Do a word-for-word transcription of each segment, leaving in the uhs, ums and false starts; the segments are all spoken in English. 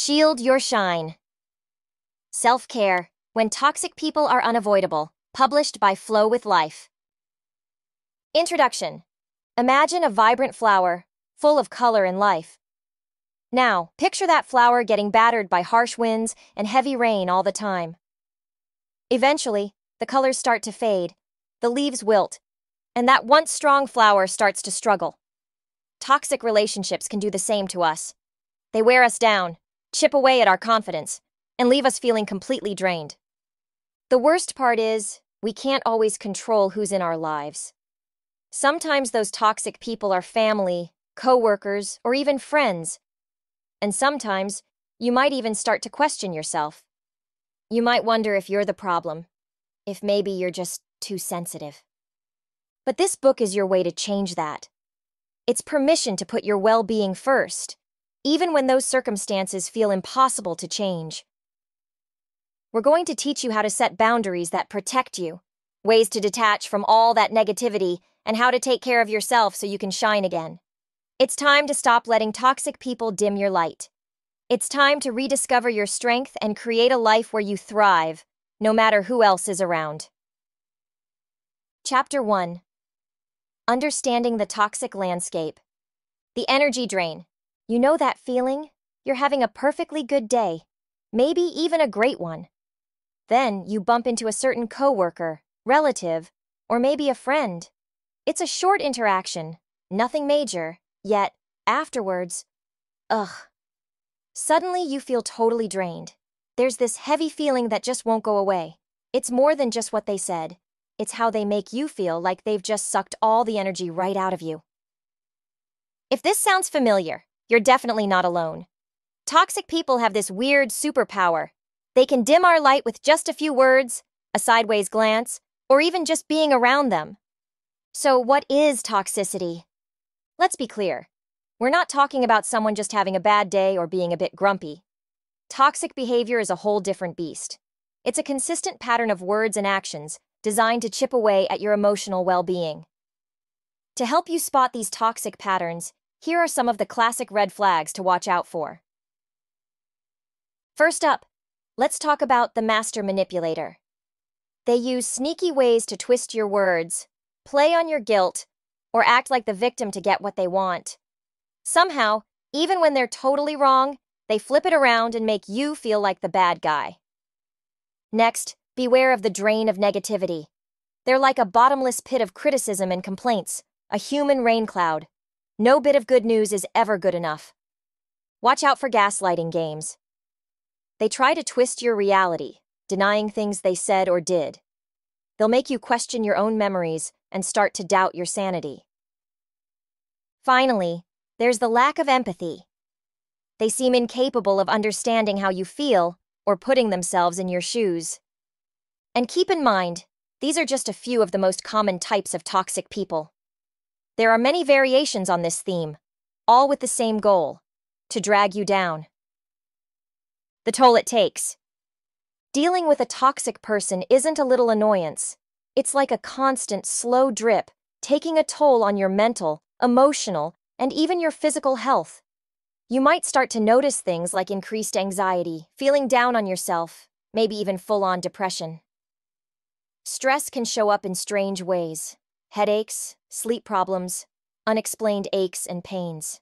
Shield Your Shine. Self-care, when toxic people are unavoidable, published by Flow With Life. Introduction. Imagine a vibrant flower, full of color and life. Now, picture that flower getting battered by harsh winds and heavy rain all the time. Eventually, the colors start to fade, the leaves wilt, and that once strong flower starts to struggle. Toxic relationships can do the same to us. They wear us down, chip away at our confidence, and leave us feeling completely drained. The worst part is, we can't always control who's in our lives. Sometimes those toxic people are family, co-workers, or even friends. And sometimes, you might even start to question yourself. You might wonder if you're the problem, if maybe you're just too sensitive. But this book is your way to change that. It's permission to put your well-being first, even when those circumstances feel impossible to change. We're going to teach you how to set boundaries that protect you, ways to detach from all that negativity, and how to take care of yourself so you can shine again. It's time to stop letting toxic people dim your light. It's time to rediscover your strength and create a life where you thrive, no matter who else is around. Chapter one. Understanding the Toxic Landscape. The energy drain. You know that feeling? You're having a perfectly good day, maybe even a great one. Then you bump into a certain coworker, relative, or maybe a friend. It's a short interaction, nothing major. Yet, afterwards, ugh. Suddenly you feel totally drained. There's this heavy feeling that just won't go away. It's more than just what they said. It's how they make you feel, like they've just sucked all the energy right out of you. If this sounds familiar, you're definitely not alone. Toxic people have this weird superpower. They can dim our light with just a few words, a sideways glance, or even just being around them. So what is toxicity? Let's be clear. We're not talking about someone just having a bad day or being a bit grumpy. Toxic behavior is a whole different beast. It's a consistent pattern of words and actions designed to chip away at your emotional well-being. To help you spot these toxic patterns, here are some of the classic red flags to watch out for. First up, let's talk about the master manipulator. They use sneaky ways to twist your words, play on your guilt, or act like the victim to get what they want. Somehow, even when they're totally wrong, they flip it around and make you feel like the bad guy. Next, beware of the drain of negativity. They're like a bottomless pit of criticism and complaints, a human rain cloud. No bit of good news is ever good enough. Watch out for gaslighting games. They try to twist your reality, denying things they said or did. They'll make you question your own memories and start to doubt your sanity. Finally, there's the lack of empathy. They seem incapable of understanding how you feel or putting themselves in your shoes. And keep in mind, these are just a few of the most common types of toxic people. There are many variations on this theme, all with the same goal: to drag you down. The toll it takes. Dealing with a toxic person isn't a little annoyance. It's like a constant, slow drip, taking a toll on your mental, emotional, and even your physical health. You might start to notice things like increased anxiety, feeling down on yourself, maybe even full-on depression. Stress can show up in strange ways: headaches, sleep problems, unexplained aches and pains.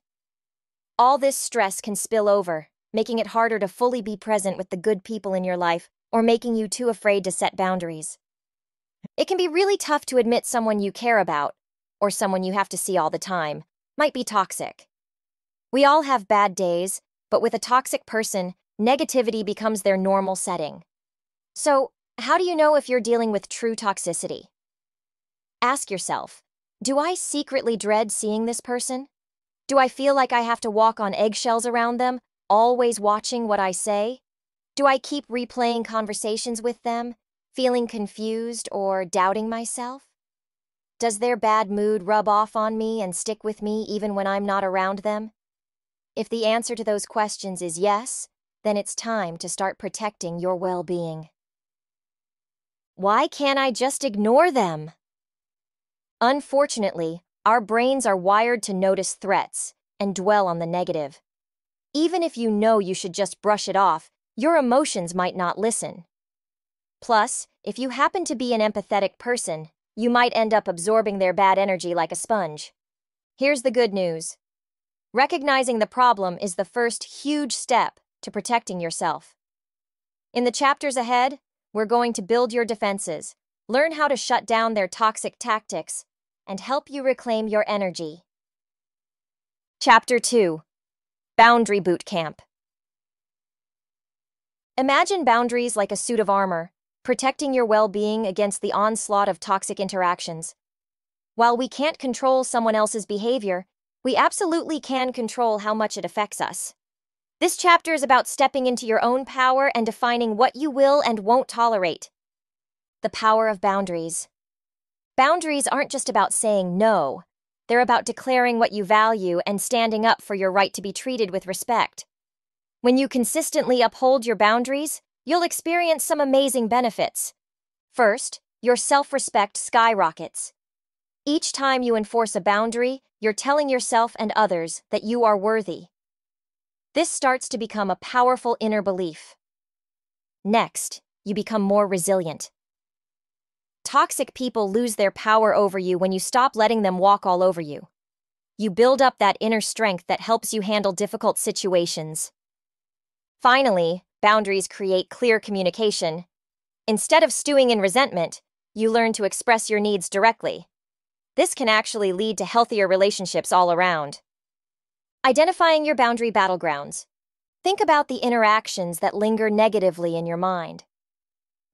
All this stress can spill over, making it harder to fully be present with the good people in your life, or making you too afraid to set boundaries. It can be really tough to admit someone you care about, or someone you have to see all the time, might be toxic. We all have bad days, but with a toxic person, negativity becomes their normal setting. So, how do you know if you're dealing with true toxicity? Ask yourself, do I secretly dread seeing this person? Do I feel like I have to walk on eggshells around them, always watching what I say? Do I keep replaying conversations with them, feeling confused or doubting myself? Does their bad mood rub off on me and stick with me even when I'm not around them? If the answer to those questions is yes, then it's time to start protecting your well-being. Why can't I just ignore them? Unfortunately, our brains are wired to notice threats and dwell on the negative. Even if you know you should just brush it off, your emotions might not listen. Plus, if you happen to be an empathetic person, you might end up absorbing their bad energy like a sponge. Here's the good news. Recognizing the problem is the first huge step to protecting yourself. In the chapters ahead, we're going to build your defenses, learn how to shut down their toxic tactics, and help you reclaim your energy. Chapter two. Boundary Boot Camp. Imagine boundaries like a suit of armor, protecting your well-being against the onslaught of toxic interactions. While we can't control someone else's behavior, we absolutely can control how much it affects us. This chapter is about stepping into your own power and defining what you will and won't tolerate. The power of boundaries. Boundaries aren't just about saying no. They're about declaring what you value and standing up for your right to be treated with respect. When you consistently uphold your boundaries, you'll experience some amazing benefits. First, your self-respect skyrockets. Each time you enforce a boundary, you're telling yourself and others that you are worthy. This starts to become a powerful inner belief. Next, you become more resilient. Toxic people lose their power over you when you stop letting them walk all over you. You build up that inner strength that helps you handle difficult situations. Finally, boundaries create clear communication. Instead of stewing in resentment, you learn to express your needs directly. This can actually lead to healthier relationships all around. Identifying your boundary battlegrounds. Think about the interactions that linger negatively in your mind.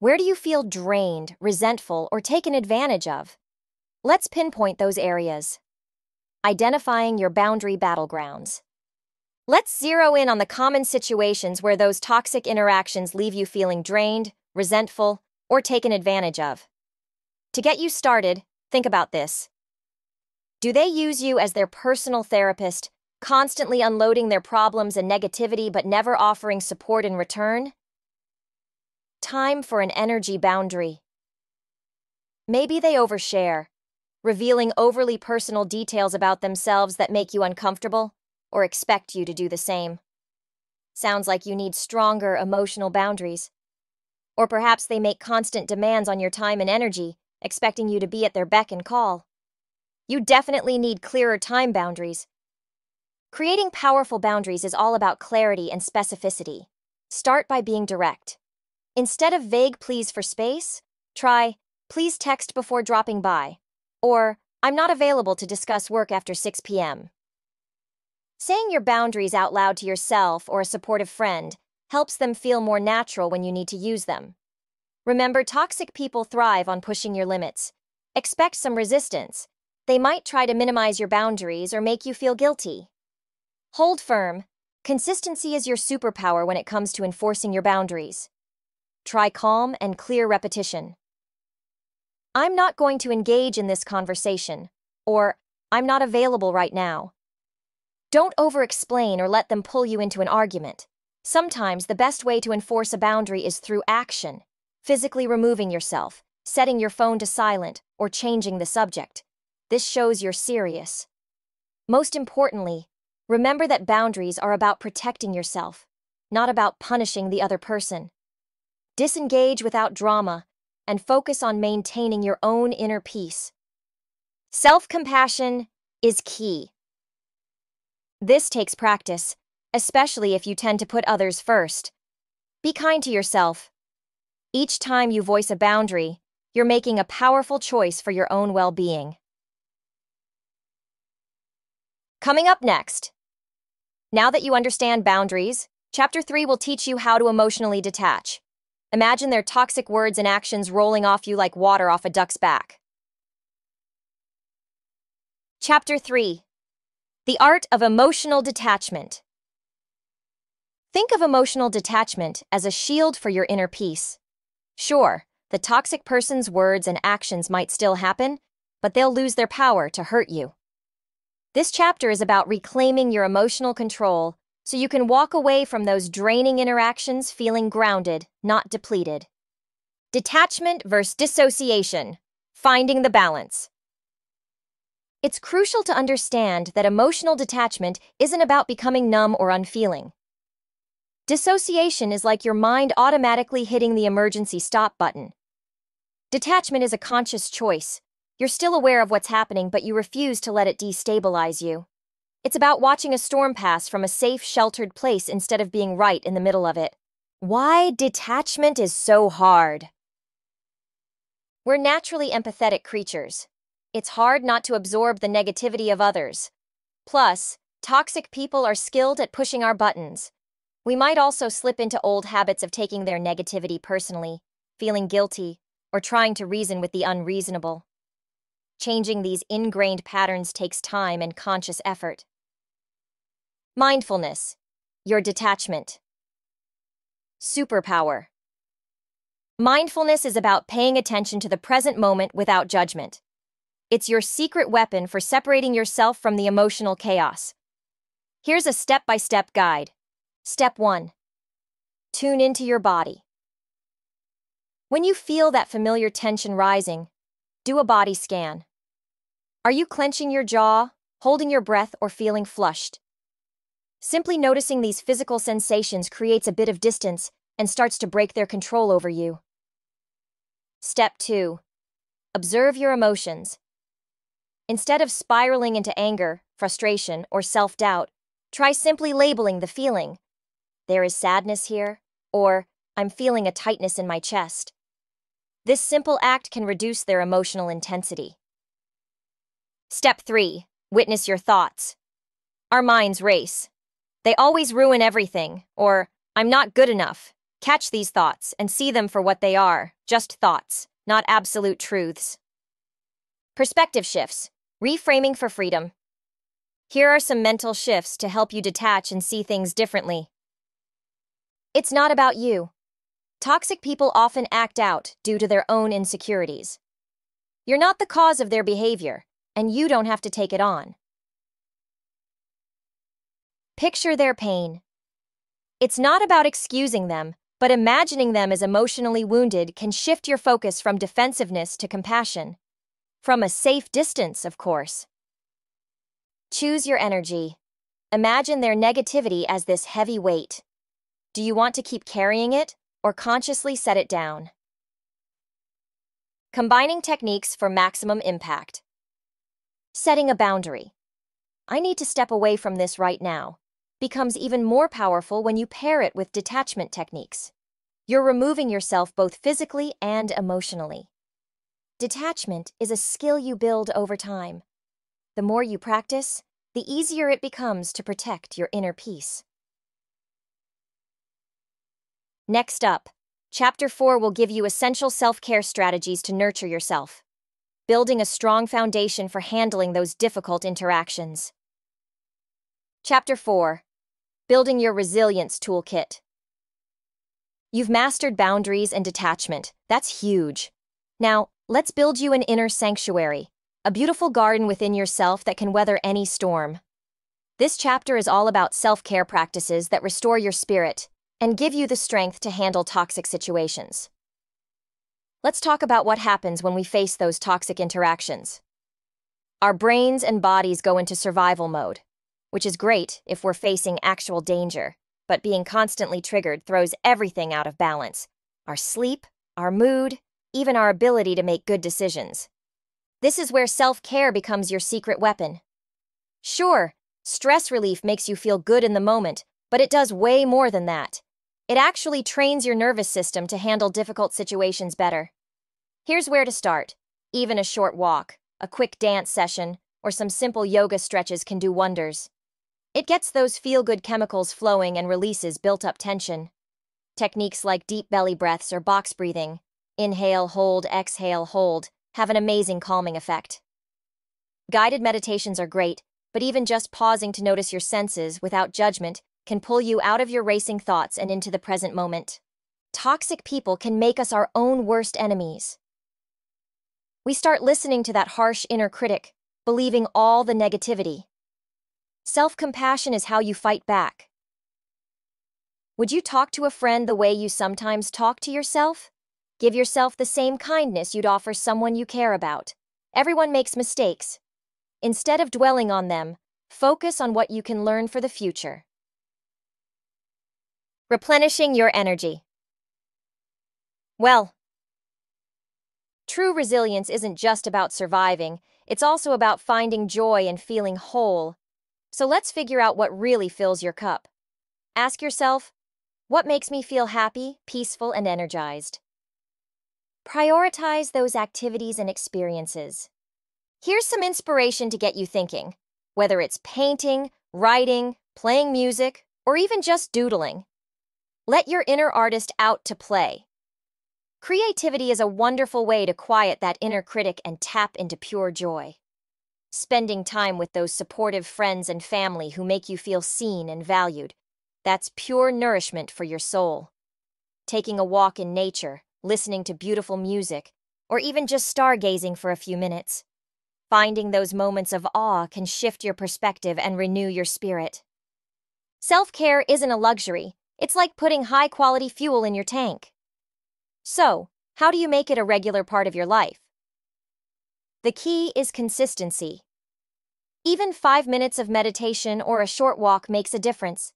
Where do you feel drained, resentful, or taken advantage of? Let's pinpoint those areas. Identifying your boundary battlegrounds. Let's zero in on the common situations where those toxic interactions leave you feeling drained, resentful, or taken advantage of. To get you started, think about this. Do they use you as their personal therapist, constantly unloading their problems and negativity but never offering support in return? Time for an energy boundary. Maybe they overshare, revealing overly personal details about themselves that make you uncomfortable, or expect you to do the same. Sounds like you need stronger emotional boundaries. Or perhaps they make constant demands on your time and energy, expecting you to be at their beck and call. You definitely need clearer time boundaries. Creating powerful boundaries is all about clarity and specificity. Start by being direct. Instead of vague pleas for space, try, "Please text before dropping by," or "I'm not available to discuss work after six p m" Saying your boundaries out loud to yourself or a supportive friend helps them feel more natural when you need to use them. Remember, toxic people thrive on pushing your limits. Expect some resistance. They might try to minimize your boundaries or make you feel guilty. Hold firm. Consistency is your superpower when it comes to enforcing your boundaries. Try calm and clear repetition. "I'm not going to engage in this conversation," or "I'm not available right now." Don't over-explain or let them pull you into an argument. Sometimes the best way to enforce a boundary is through action, physically removing yourself, setting your phone to silent, or changing the subject. This shows you're serious. Most importantly, remember that boundaries are about protecting yourself, not about punishing the other person. Disengage without drama and focus on maintaining your own inner peace. Self-compassion is key. This takes practice, especially if you tend to put others first. Be kind to yourself. Each time you voice a boundary, you're making a powerful choice for your own well-being. Coming up next. Now that you understand boundaries, Chapter three will teach you how to emotionally detach. Imagine their toxic words and actions rolling off you like water off a duck's back. Chapter three. The Art of Emotional Detachment. Think of emotional detachment as a shield for your inner peace. Sure, the toxic person's words and actions might still happen, but they'll lose their power to hurt you. This chapter is about reclaiming your emotional control so you can walk away from those draining interactions feeling grounded, not depleted. Detachment versus dissociation, finding the balance. It's crucial to understand that emotional detachment isn't about becoming numb or unfeeling. Dissociation is like your mind automatically hitting the emergency stop button. Detachment is a conscious choice. You're still aware of what's happening, but you refuse to let it destabilize you. It's about watching a storm pass from a safe, sheltered place instead of being right in the middle of it. Why detachment is so hard? We're naturally empathetic creatures. It's hard not to absorb the negativity of others. Plus, toxic people are skilled at pushing our buttons. We might also slip into old habits of taking their negativity personally, feeling guilty, or trying to reason with the unreasonable. Changing these ingrained patterns takes time and conscious effort. Mindfulness, your detachment. Superpower. Mindfulness is about paying attention to the present moment without judgment. It's your secret weapon for separating yourself from the emotional chaos. Here's a step-by-step guide. Step one. Tune into your body. When you feel that familiar tension rising, do a body scan. Are you clenching your jaw, holding your breath, or feeling flushed? Simply noticing these physical sensations creates a bit of distance and starts to break their control over you. Step two. Observe your emotions. Instead of spiraling into anger, frustration, or self-doubt, try simply labeling the feeling. There is sadness here, or I'm feeling a tightness in my chest. This simple act can reduce their emotional intensity. Step three. Witness your thoughts. Our minds race. They always ruin everything, or I'm not good enough. Catch these thoughts and see them for what they are, just thoughts, not absolute truths. Perspective shifts, reframing for freedom. Here are some mental shifts to help you detach and see things differently. It's not about you. Toxic people often act out due to their own insecurities. You're not the cause of their behavior, and you don't have to take it on. Picture their pain. It's not about excusing them, but imagining them as emotionally wounded can shift your focus from defensiveness to compassion. From a safe distance, of course. Choose your energy. Imagine their negativity as this heavy weight. Do you want to keep carrying it, or consciously set it down? Combining techniques for maximum impact. Setting a boundary. I need to step away from this right now. Becomes even more powerful when you pair it with detachment techniques. You're removing yourself both physically and emotionally. Detachment is a skill you build over time. The more you practice, the easier it becomes to protect your inner peace. Next up, Chapter four will give you essential self-care strategies to nurture yourself, building a strong foundation for handling those difficult interactions. Chapter four. Building your resilience toolkit. You've mastered boundaries and detachment. That's huge. Now, let's build you an inner sanctuary, a beautiful garden within yourself that can weather any storm. This chapter is all about self-care practices that restore your spirit and give you the strength to handle toxic situations. Let's talk about what happens when we face those toxic interactions. Our brains and bodies go into survival mode, which is great if we're facing actual danger, but being constantly triggered throws everything out of balance: our sleep, our mood, even our ability to make good decisions. This is where self-care becomes your secret weapon. Sure, stress relief makes you feel good in the moment, but it does way more than that. It actually trains your nervous system to handle difficult situations better. Here's where to start. Even a short walk, a quick dance session, or some simple yoga stretches can do wonders. It gets those feel-good chemicals flowing and releases built-up tension. Techniques like deep belly breaths or box breathing, inhale, hold, exhale, hold, have an amazing calming effect. Guided meditations are great, but even just pausing to notice your senses without judgment can pull you out of your racing thoughts and into the present moment. Toxic people can make us our own worst enemies. We start listening to that harsh inner critic, believing all the negativity. Self-compassion is how you fight back. Would you talk to a friend the way you sometimes talk to yourself? Give yourself the same kindness you'd offer someone you care about. Everyone makes mistakes. Instead of dwelling on them, focus on what you can learn for the future. Replenishing your energy. Well, true resilience isn't just about surviving, it's also about finding joy and feeling whole. So let's figure out what really fills your cup. Ask yourself, what makes me feel happy, peaceful, and energized? Prioritize those activities and experiences. Here's some inspiration to get you thinking, whether it's painting, writing, playing music, or even just doodling. Let your inner artist out to play. Creativity is a wonderful way to quiet that inner critic and tap into pure joy. Spending time with those supportive friends and family who make you feel seen and valued, that's pure nourishment for your soul. Taking a walk in nature, listening to beautiful music, or even just stargazing for a few minutes. Finding those moments of awe can shift your perspective and renew your spirit. Self-care isn't a luxury. It's like putting high-quality fuel in your tank. So, how do you make it a regular part of your life? The key is consistency. Even five minutes of meditation or a short walk makes a difference.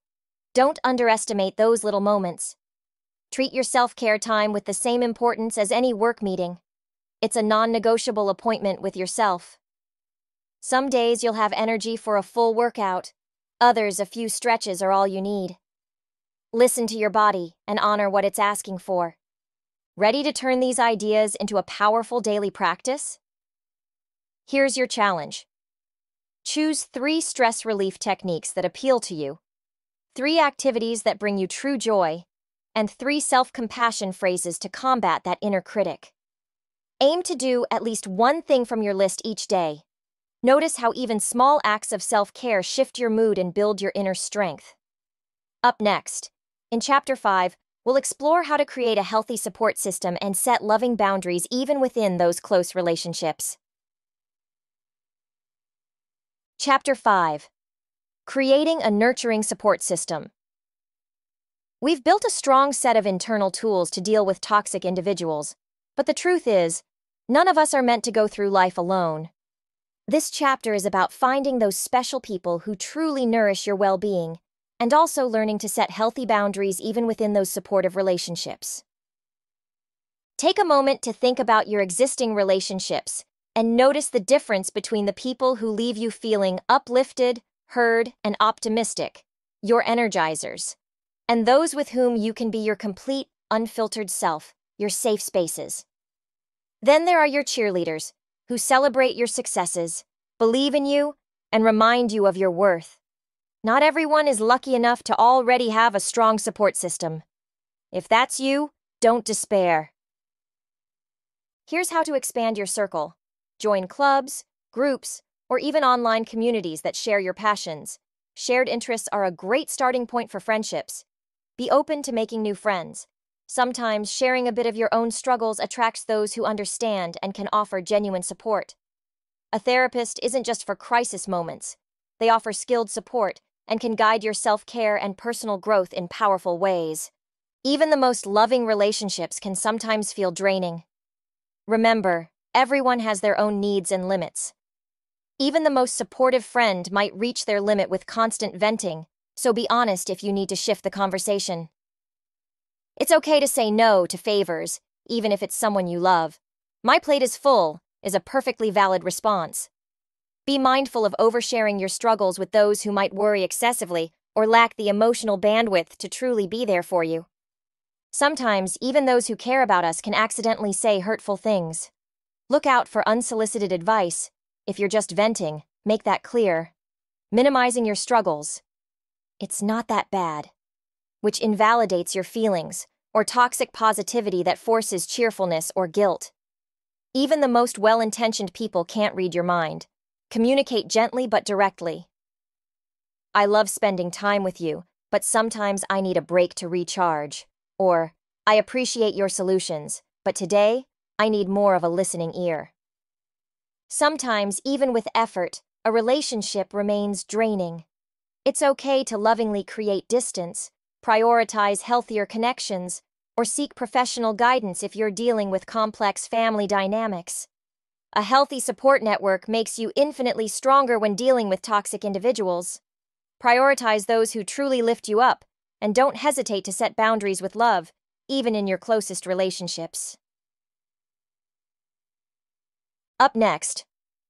Don't underestimate those little moments. Treat your self-care time with the same importance as any work meeting. It's a non-negotiable appointment with yourself. Some days you'll have energy for a full workout. Others, a few stretches are all you need. Listen to your body and honor what it's asking for. Ready to turn these ideas into a powerful daily practice? Here's your challenge. Choose three stress relief techniques that appeal to you, three activities that bring you true joy, and three self-compassion phrases to combat that inner critic. Aim to do at least one thing from your list each day. Notice how even small acts of self-care shift your mood and build your inner strength. Up next, in Chapter five, we'll explore how to create a healthy support system and set loving boundaries even within those close relationships. Chapter five. Creating a nurturing support system. We've built a strong set of internal tools to deal with toxic individuals, but the truth is, none of us are meant to go through life alone. This chapter is about finding those special people who truly nourish your well-being, and also learning to set healthy boundaries even within those supportive relationships. Take a moment to think about your existing relationships and notice the difference between the people who leave you feeling uplifted, heard, and optimistic, your energizers, and those with whom you can be your complete, unfiltered self, your safe spaces. Then there are your cheerleaders, who celebrate your successes, believe in you, and remind you of your worth. Not everyone is lucky enough to already have a strong support system. If that's you, don't despair. Here's how to expand your circle. Join clubs, groups, or even online communities that share your passions. Shared interests are a great starting point for friendships. Be open to making new friends. Sometimes sharing a bit of your own struggles attracts those who understand and can offer genuine support. A therapist isn't just for crisis moments. They offer skilled support and can guide your self-care and personal growth in powerful ways. Even the most loving relationships can sometimes feel draining. Remember, everyone has their own needs and limits. Even the most supportive friend might reach their limit with constant venting, so be honest if you need to shift the conversation. It's okay to say no to favors, even if it's someone you love. "My plate is full" is a perfectly valid response. Be mindful of oversharing your struggles with those who might worry excessively or lack the emotional bandwidth to truly be there for you. Sometimes, even those who care about us can accidentally say hurtful things. Look out for unsolicited advice. If you're just venting, make that clear. Minimizing your struggles. "It's not that bad," which invalidates your feelings, or toxic positivity that forces cheerfulness or guilt. Even the most well-intentioned people can't read your mind. Communicate gently but directly. "I love spending time with you, but sometimes I need a break to recharge." Or, "I appreciate your solutions, but today, I need more of a listening ear." Sometimes, even with effort, a relationship remains draining. It's okay to lovingly create distance, prioritize healthier connections, or seek professional guidance if you're dealing with complex family dynamics. A healthy support network makes you infinitely stronger when dealing with toxic individuals. Prioritize those who truly lift you up and don't hesitate to set boundaries with love, even in your closest relationships. Up next,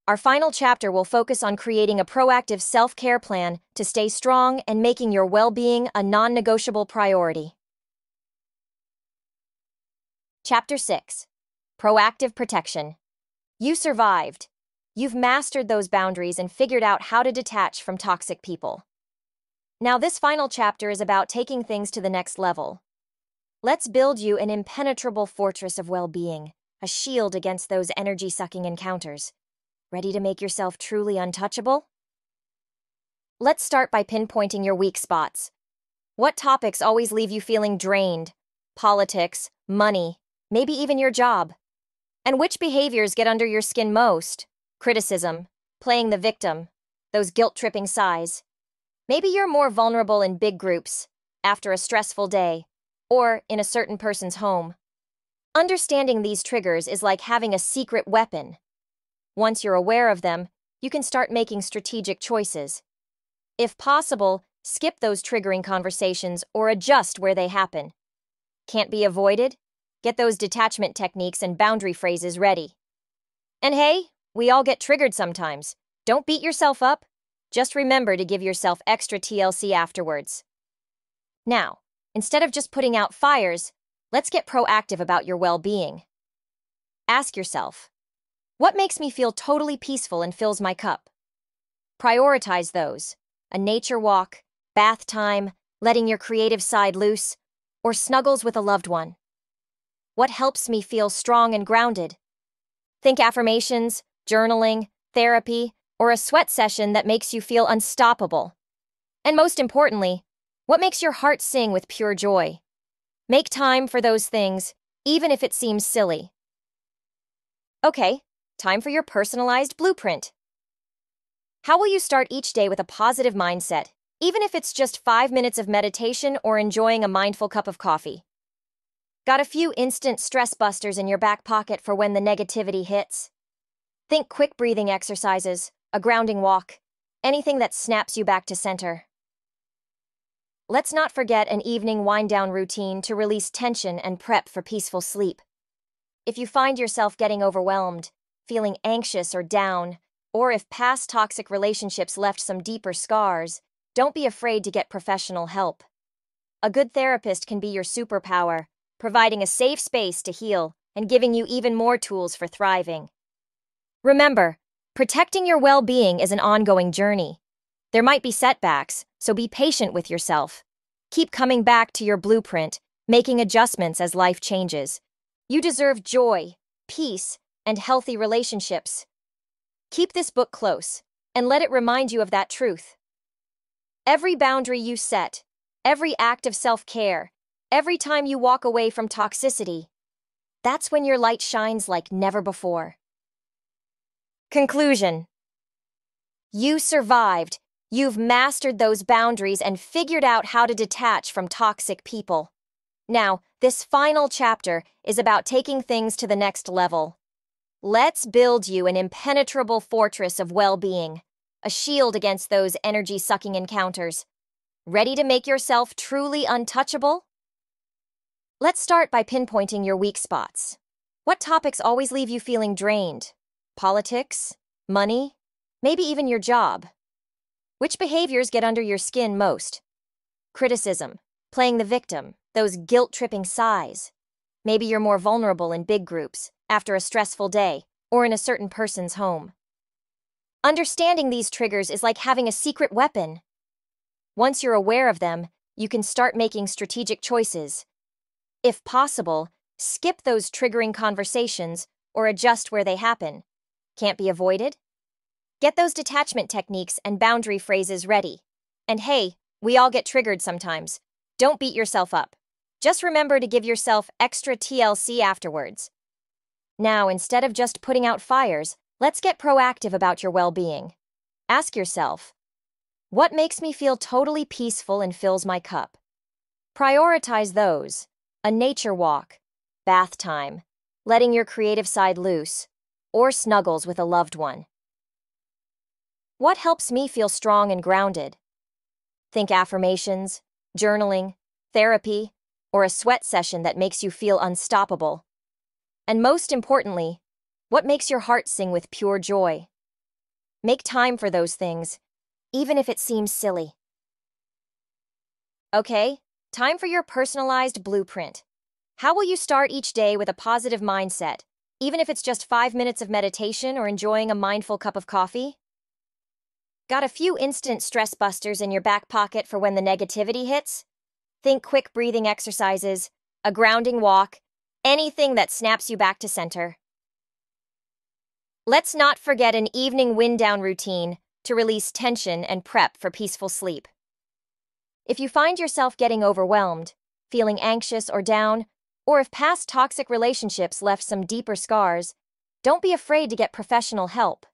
our final chapter will focus on creating a proactive self-care plan to stay strong and making your well-being a non-negotiable priority. Chapter six. Proactive Protection. You survived. You've mastered those boundaries and figured out how to detach from toxic people. Now, this final chapter is about taking things to the next level. Let's build you an impenetrable fortress of well-being, a shield against those energy-sucking encounters. Ready to make yourself truly untouchable? Let's start by pinpointing your weak spots. What topics always leave you feeling drained? Politics, money, maybe even your job. And which behaviors get under your skin most? Criticism, playing the victim, those guilt-tripping sighs. Maybe you're more vulnerable in big groups, after a stressful day, or in a certain person's home. Understanding these triggers is like having a secret weapon. Once you're aware of them, you can start making strategic choices. If possible, skip those triggering conversations or adjust where they happen. Can't be avoided? Get those detachment techniques and boundary phrases ready. And hey, we all get triggered sometimes. Don't beat yourself up. Just remember to give yourself extra T L C afterwards. Now, instead of just putting out fires, let's get proactive about your well-being. Ask yourself, what makes me feel totally peaceful and fills my cup? Prioritize those. A nature walk, bath time, letting your creative side loose, or snuggles with a loved one. What helps me feel strong and grounded? Think affirmations, journaling, therapy, or a sweat session that makes you feel unstoppable. And most importantly, what makes your heart sing with pure joy? Make time for those things, even if it seems silly. Okay, time for your personalized blueprint. How will you start each day with a positive mindset, even if it's just five minutes of meditation or enjoying a mindful cup of coffee? Got a few instant stress busters in your back pocket for when the negativity hits? Think quick breathing exercises, a grounding walk, anything that snaps you back to center. Let's not forget an evening wind-down routine to release tension and prep for peaceful sleep. If you find yourself getting overwhelmed, feeling anxious or down, or if past toxic relationships left some deeper scars, don't be afraid to get professional help. A good therapist can be your superpower, providing a safe space to heal and giving you even more tools for thriving. Remember, protecting your well-being is an ongoing journey. There might be setbacks, so be patient with yourself. Keep coming back to your blueprint, making adjustments as life changes. You deserve joy, peace, and healthy relationships. Keep this book close, and let it remind you of that truth. Every boundary you set, every act of self-care, every time you walk away from toxicity, that's when your light shines like never before. Conclusion. You survived. You've mastered those boundaries and figured out how to detach from toxic people. Now, this final chapter is about taking things to the next level. Let's build you an impenetrable fortress of well-being, a shield against those energy-sucking encounters. Ready to make yourself truly untouchable? Let's start by pinpointing your weak spots. What topics always leave you feeling drained? Politics, money, maybe even your job. Which behaviors get under your skin most? Criticism, playing the victim, those guilt-tripping sighs. Maybe you're more vulnerable in big groups, after a stressful day, or in a certain person's home. Understanding these triggers is like having a secret weapon. Once you're aware of them, you can start making strategic choices. If possible, skip those triggering conversations or adjust where they happen. Can't be avoided? Get those detachment techniques and boundary phrases ready. And hey, we all get triggered sometimes. Don't beat yourself up. Just remember to give yourself extra T L C afterwards. Now, instead of just putting out fires, let's get proactive about your well-being. Ask yourself, what makes me feel totally peaceful and fills my cup? Prioritize those. A nature walk, bath time, letting your creative side loose, or snuggles with a loved one. What helps me feel strong and grounded? Think affirmations, journaling, therapy, or a sweat session that makes you feel unstoppable. And most importantly, what makes your heart sing with pure joy? Make time for those things, even if it seems silly. Okay, time for your personalized blueprint. How will you start each day with a positive mindset, even if it's just five minutes of meditation or enjoying a mindful cup of coffee? Got a few instant stress busters in your back pocket for when the negativity hits? Think quick breathing exercises, a grounding walk, anything that snaps you back to center. Let's not forget an evening wind-down routine to release tension and prep for peaceful sleep. If you find yourself getting overwhelmed, feeling anxious or down, or if past toxic relationships left some deeper scars, don't be afraid to get professional help.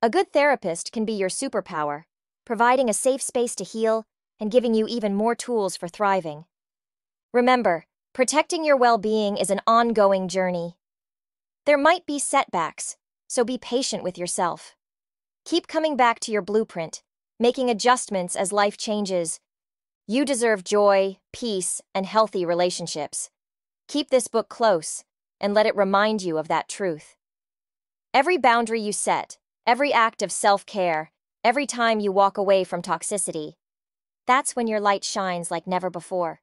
A good therapist can be your superpower, providing a safe space to heal and giving you even more tools for thriving. Remember, protecting your well-being is an ongoing journey. There might be setbacks, so be patient with yourself. Keep coming back to your blueprint, making adjustments as life changes. You deserve joy, peace, and healthy relationships. Keep this book close, and let it remind you of that truth. Every boundary you set, every act of self-care, every time you walk away from toxicity, that's when your light shines like never before.